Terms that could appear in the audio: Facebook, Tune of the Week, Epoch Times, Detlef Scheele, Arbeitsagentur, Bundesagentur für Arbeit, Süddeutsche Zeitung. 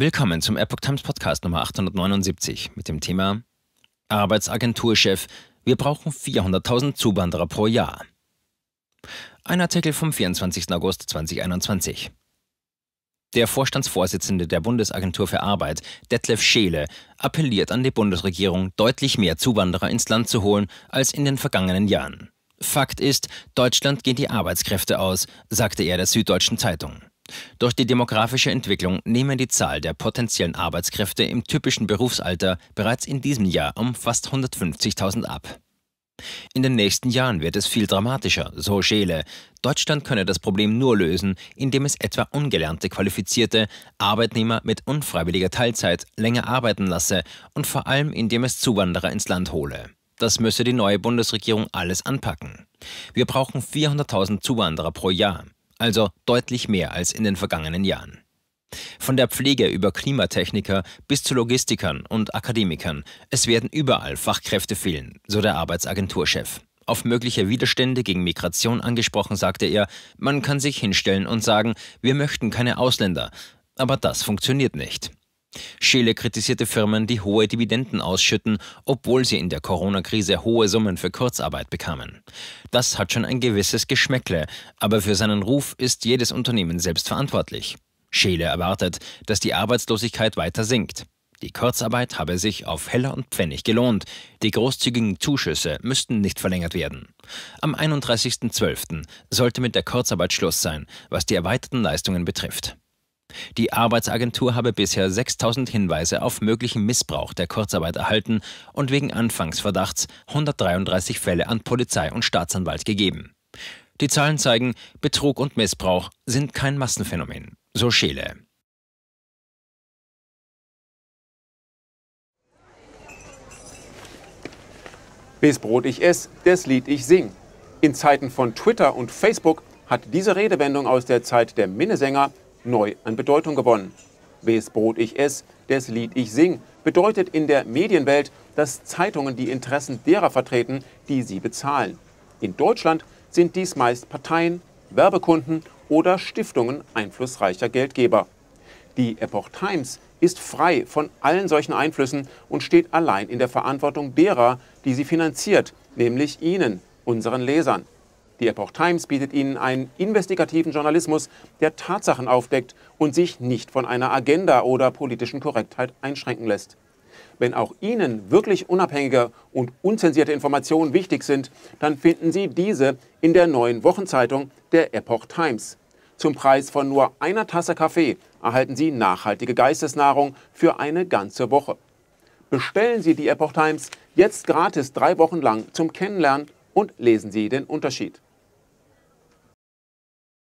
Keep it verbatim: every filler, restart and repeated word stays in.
Willkommen zum Epoch Times Podcast Nummer achthundertneunundsiebzig mit dem Thema Arbeitsagenturchef, wir brauchen vierhunderttausend Zuwanderer pro Jahr. Ein Artikel vom vierundzwanzigsten August zweitausendeinundzwanzig. Der Vorstandsvorsitzende der Bundesagentur für Arbeit, Detlef Scheele, appelliert an die Bundesregierung, deutlich mehr Zuwanderer ins Land zu holen als in den vergangenen Jahren. Fakt ist, Deutschland geht die Arbeitskräfte aus, sagte er der Süddeutschen Zeitung. Durch die demografische Entwicklung nehme die Zahl der potenziellen Arbeitskräfte im typischen Berufsalter bereits in diesem Jahr um fast hundertfünfzigtausend ab. In den nächsten Jahren wird es viel dramatischer, so Scheele. Deutschland könne das Problem nur lösen, indem es etwa ungelernte qualifizierte Arbeitnehmer mit unfreiwilliger Teilzeit länger arbeiten lasse und vor allem indem es Zuwanderer ins Land hole. Das müsse die neue Bundesregierung alles anpacken. Wir brauchen vierhunderttausend Zuwanderer pro Jahr. Also deutlich mehr als in den vergangenen Jahren. Von der Pflege über Klimatechniker bis zu Logistikern und Akademikern, es werden überall Fachkräfte fehlen, so der Arbeitsagenturchef. Auf mögliche Widerstände gegen Migration angesprochen, sagte er, man kann sich hinstellen und sagen, wir möchten keine Ausländer, aber das funktioniert nicht. Scheele kritisierte Firmen, die hohe Dividenden ausschütten, obwohl sie in der Corona-Krise hohe Summen für Kurzarbeit bekamen. Das hat schon ein gewisses Geschmäckle, aber für seinen Ruf ist jedes Unternehmen selbst verantwortlich. Scheele erwartet, dass die Arbeitslosigkeit weiter sinkt. Die Kurzarbeit habe sich auf Heller und Pfennig gelohnt. Die großzügigen Zuschüsse müssten nicht verlängert werden. Am einunddreißigsten zwölften sollte mit der Kurzarbeit Schluss sein, was die erweiterten Leistungen betrifft. Die Arbeitsagentur habe bisher sechstausend Hinweise auf möglichen Missbrauch der Kurzarbeit erhalten und wegen Anfangsverdachts hundertdreiunddreißig Fälle an Polizei und Staatsanwalt gegeben. Die Zahlen zeigen, Betrug und Missbrauch sind kein Massenphänomen, so Scheele. Bis Brot ich ess, des Lied ich sing. In Zeiten von Twitter und Facebook hat diese Redewendung aus der Zeit der Minnesänger neu an Bedeutung gewonnen. Wes Brot ich ess, des Lied ich sing, bedeutet in der Medienwelt, dass Zeitungen die Interessen derer vertreten, die sie bezahlen. In Deutschland sind dies meist Parteien, Werbekunden oder Stiftungen einflussreicher Geldgeber. Die Epoch Times ist frei von allen solchen Einflüssen und steht allein in der Verantwortung derer, die sie finanziert, nämlich Ihnen, unseren Lesern. Die Epoch Times bietet Ihnen einen investigativen Journalismus, der Tatsachen aufdeckt und sich nicht von einer Agenda oder politischen Korrektheit einschränken lässt. Wenn auch Ihnen wirklich unabhängige und unzensierte Informationen wichtig sind, dann finden Sie diese in der neuen Wochenzeitung der Epoch Times. Zum Preis von nur einer Tasse Kaffee erhalten Sie nachhaltige Geistesnahrung für eine ganze Woche. Bestellen Sie die Epoch Times jetzt gratis drei Wochen lang zum Kennenlernen und lesen Sie den Unterschied.